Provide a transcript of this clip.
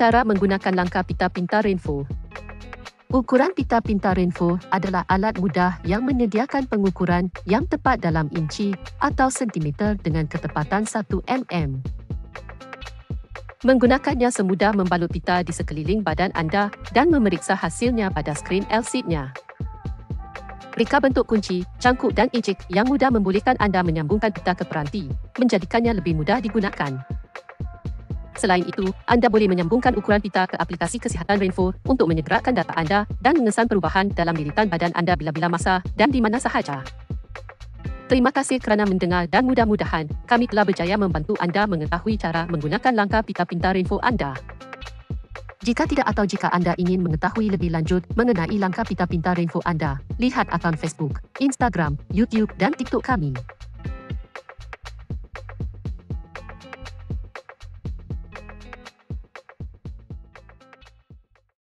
Cara menggunakan langkah pita pintar Renpho. Ukuran pita pintar Renpho adalah alat mudah yang menyediakan pengukuran yang tepat dalam inci atau sentimeter dengan ketepatan 1 mm. Menggunakannya semudah membalut pita di sekeliling badan anda dan memeriksa hasilnya pada skrin LCD-nya. Reka bentuk kunci, cangkuk dan ejek yang mudah membolehkan anda menyambungkan pita ke peranti, menjadikannya lebih mudah digunakan. Selain itu, anda boleh menyambungkan ukuran pita ke aplikasi kesihatan Renpho untuk menyertakan data anda dan mengesan perubahan dalam liritan badan anda bila-bila masa dan di mana sahaja. Terima kasih kerana mendengar dan mudah-mudahan kami telah berjaya membantu anda mengetahui cara menggunakan langkah pita pintar Renpho anda. Jika tidak atau jika anda ingin mengetahui lebih lanjut mengenai langkah pita pintar Renpho anda, lihat akaun Facebook, Instagram, YouTube dan TikTok kami.